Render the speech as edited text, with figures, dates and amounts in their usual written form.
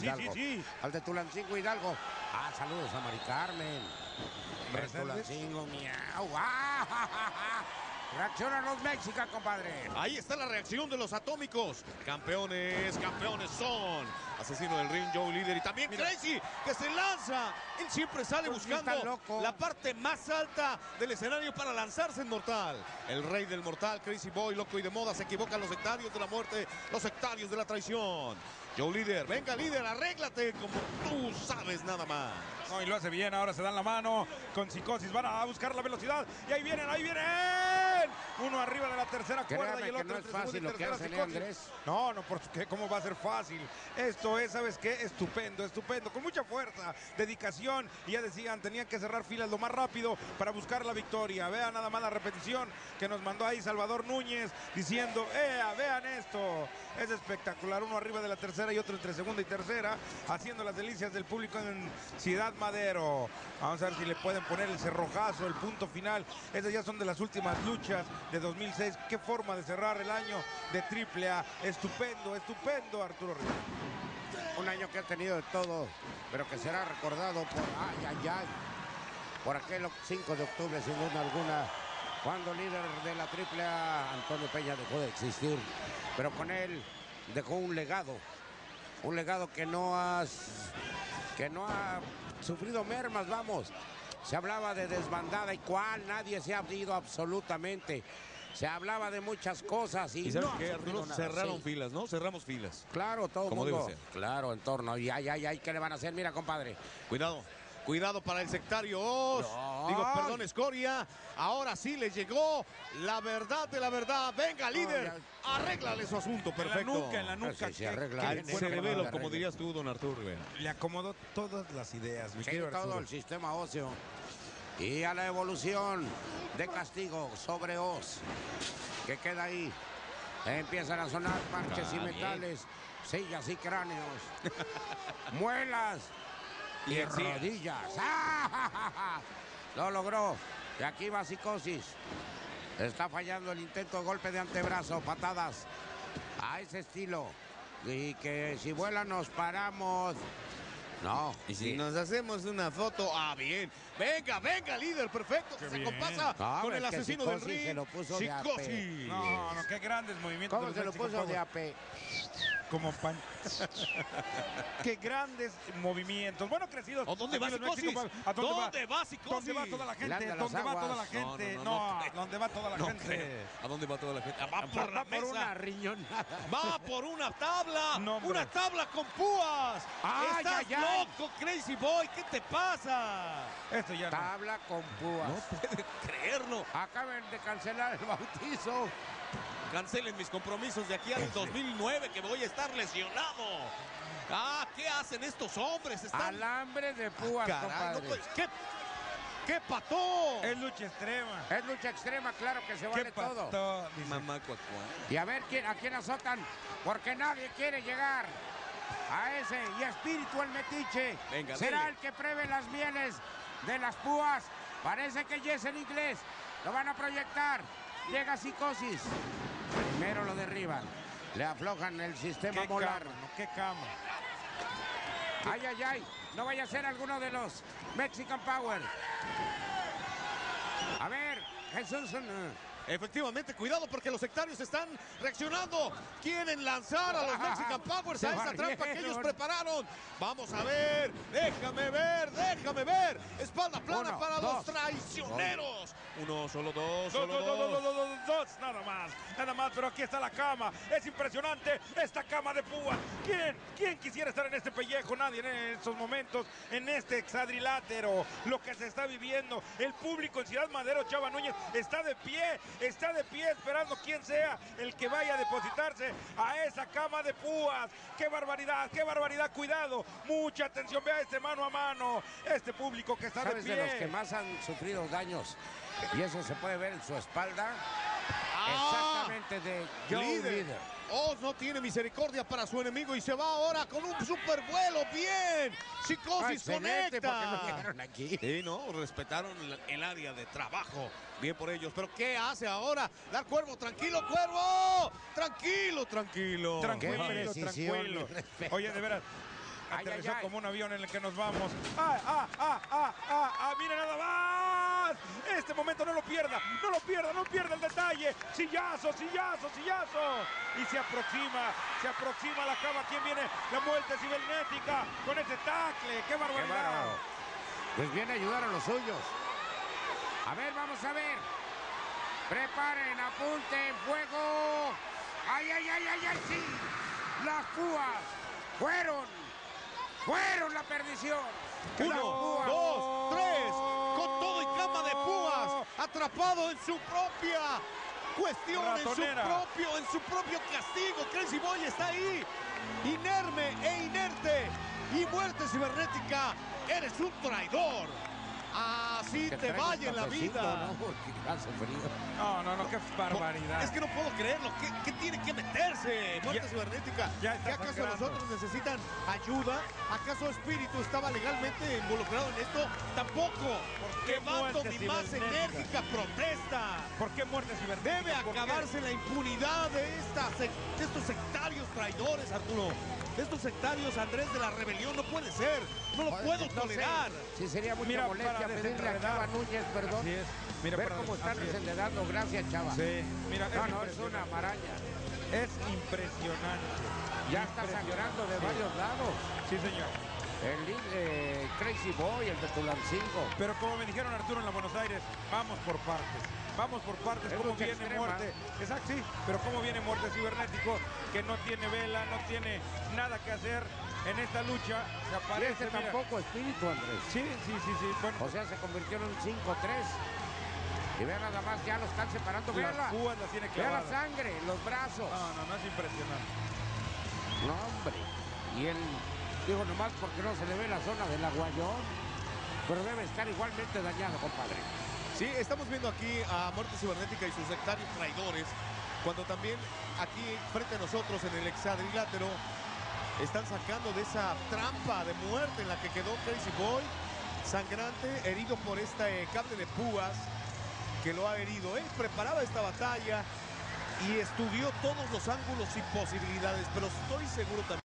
Hidalgo. Sí. Al de Tulancingo, Hidalgo. Ah, saludos a Mari Carmen. Tulancingo, miau. Ah, ja, ja, ja. Reaccionan los Mexican, compadre. Ahí está la reacción de los atómicos. Campeones, campeones son. Asesino del ring, Joe Lider. Y también mira, Crazy, que se lanza. Él siempre sale buscando la parte más alta del escenario para lanzarse en mortal. El rey del mortal, Crazy Boy, loco y de moda. Se equivocan los sectarios de la muerte, los sectarios de la traición. Joe Lider, venga Lider, arréglate como tú sabes nada más. No, y lo hace bien, ahora se dan la mano con Psicosis, van a buscar la velocidad. Y ahí vienen, ahí vienen. Uno arriba de la tercera cuerda y el otro no es fácil lo que hacen, Andrés. No, no, porque ¿cómo va a ser fácil? Esto es, ¿sabes qué? Estupendo, estupendo, con mucha fuerza, dedicación. Y ya decían, tenían que cerrar filas lo más rápido para buscar la victoria. Vean nada más la repetición que nos mandó ahí Salvador Núñez diciendo, ¡ea, vean esto! Es espectacular, uno arriba de la tercera y otro entre segunda y tercera, haciendo las delicias del público en Ciudad Madero. Vamos a ver si le pueden poner el cerrojazo, el punto final. Esas ya son de las últimas luchas de 2006. Qué forma de cerrar el año de Triple A. Estupendo, estupendo, Arturo Rivera. Un año que ha tenido de todo, pero que será recordado por, ay, ay, ay, por aquel 5 de octubre, sin duda alguna, cuando el líder de la Triple A, Antonio Peña, dejó de existir. Pero con él dejó un legado que no ha sufrido mermas, vamos. Se hablaba de desbandada y cuál, nadie se ha ido absolutamente. Se hablaba de muchas cosas y no que cerraron filas, ¿no? Cerramos filas. Claro, todo el mundo. Claro, en torno. Y ay, ay, ay, ¿qué le van a hacer? Mira, compadre. Cuidado. Cuidado para el sectario Ozz. No. Digo, perdón, Escoria. Ahora sí le llegó la verdad de la verdad. Venga, Lider, arréglale su asunto. Perfecto. En la nuca, sí, sí, que se revelo, como dirías tú, don Arturo Rivera. Le acomodó todas las ideas, mi querido Arturo. Todo el sistema óseo. Y a la evolución de castigo sobre Ozz, que queda ahí. Empiezan a sonar parches y metales, sillas y cráneos, muelas. Y rodillas. ¡Ah, ja, ja, ja! Lo logró. Y aquí va Psicosis. Está fallando el intento, golpe de antebrazo, patadas a ese estilo. Y que si vuela nos paramos. No. Y si nos hacemos una foto, ah, bien. Venga, venga, Lider, perfecto. Qué se bien. Compasa no, con el asesino del ring. Se lo puso Psicosis. De AP. No, no, qué grandes movimientos. ¿Cómo se lo puso de AP? Como pan. Qué grandes movimientos. Bueno, crecidos. ¿O dónde va Psicosis? ¿Dónde va Psicosis? ¿Dónde va toda la gente? ¿Dónde va toda la gente? No, ¿dónde va toda la gente? ¿A dónde va toda la gente? Va por la mesa. Va por una riñonada. Va por una tabla. No, una tabla con púas. Ay, ¡estás ay, ay, loco, Crazy Boy! ¿Qué te pasa? Esto ya tabla no. Con púas. No puedes creerlo. Acaben de cancelar el bautizo. Cancelen mis compromisos de aquí al 2009, que voy a estar lesionado. Ah, ¿qué hacen estos hombres? Están... alambre de púas, ah, caray, compadre. No, ¿qué? ¡Qué pató! Es lucha extrema. Es lucha extrema, claro que se vale todo. Mamá cuacuá. Y a ver quién, a quién azotan, porque nadie quiere llegar a ese. Y espíritu el metiche. Venga, será dele. El que pruebe las mieles de las púas. Parece que ya es en inglés. Lo van a proyectar. Llega Psicosis. Primero lo derriban, le aflojan el sistema molar. ¡Qué cama! ¡Ay, ay, ay! No vaya a ser alguno de los Mexican Power. A ver, Jesús... efectivamente, cuidado porque los sectarios están reaccionando. Quieren lanzar a los Mexican Powers a esa trampa que ellos prepararon. Vamos a ver, déjame ver, déjame ver. Espalda plana para los traicioneros. Uno, solo dos, solo dos. Nada más, nada más, pero aquí está la cama. Es impresionante esta cama de púas. ¿Quién quisiera estar en este pellejo? Nadie en estos momentos, en este hexadrilátero. Lo que se está viviendo, el público en Ciudad Madero, Chava Núñez, está de pie. Está de pie esperando quien sea el que vaya a depositarse a esa cama de púas. ¡Qué barbaridad! ¡Qué barbaridad! ¡Cuidado! ¡Mucha atención! Vea este mano a mano. Este público que está de pie. ¿Sabes de los que más han sufrido daños? Y eso se puede ver en su espalda. ¡Ah! Exactamente de Joe Lider. Ozz no tiene misericordia para su enemigo y se va ahora con un supervuelo. ¡Bien! Psicosis conecta. No llegaron aquí. Sí, no, respetaron el área de trabajo. Bien por ellos. ¿Pero qué hace ahora? Dar Cuervo. ¡Tranquilo, Cuervo! ¡Tranquilo, tranquilo! Tranquilo, tranquilo. Oye, de veras. Aterrizó como un avión en el que nos vamos. ¡Mira nada más! Este momento no lo pierda, no lo pierda, no pierda el detalle. ¡Sillazo, sillazo, sillazo! Y se aproxima a la cama. ¿Quién viene? La muerte cibernética con ese tackle. ¡Qué barbaridad! Pues viene a ayudar a los suyos. A ver, vamos a ver. Preparen, apunten, fuego. ¡Ay, ay, ay, ay, ay! ¡Sí! Las púas fueron la perdición. Uno, dos, tres, con todo y cama de púas, atrapado en su propia cuestión, ratonera. en su propio castigo. Crazy Boy está ahí, inerme e inerte, y muerte cibernética, eres un traidor. Así te vaya en la vida. No, qué barbaridad. Es que no puedo creerlo. ¿Qué tiene que meterse? Muerte cibernética. ¿Qué acaso nosotros necesitan ayuda? ¿Acaso Espíritu estaba legalmente involucrado en esto? Tampoco. ¡Qué vato ni más enérgica protesta! ¿Por qué muerte cibernética? Debe acabarse la impunidad de estos sectarios traidores, Arturo. Estos sectarios, Andrés, de la rebelión, no puede ser. No lo puedo tolerar. Sí, sería mucha molestia pedirle a Chava Núñez, perdón. Así es. Mira, ver cómo están dando gracias, Chava. Sí, mira, es una maraña. Es impresionante. Ya está sangrando de varios lados. Sí, señor. El Crazy Boy, el de Tulancingo. Pero como me dijeron, Arturo, en la Buenos Aires, vamos por partes. Vamos por partes, cómo viene muerte. Exacto, sí, pero cómo viene muerte cibernético, que no tiene vela, no tiene nada que hacer en esta lucha. Se aparece tampoco espíritu, Andrés. Sí. Bueno. O sea, se convirtió en un 5-3. Y vean nada más, ya lo están separando. Vean las púas, las tiene clavadas. Vean la sangre, los brazos. No, es impresionante. No, hombre. Y él, digo nomás porque no se le ve la zona del aguayón, pero debe estar igualmente dañado, compadre. Sí, estamos viendo aquí a Muerte Cibernética y sus sectarios traidores, cuando también aquí frente a nosotros en el hexadrilátero están sacando de esa trampa de muerte en la que quedó Crazy Boy, sangrante, herido por este cable de púas que lo ha herido. Él preparaba esta batalla y estudió todos los ángulos y posibilidades, pero estoy seguro también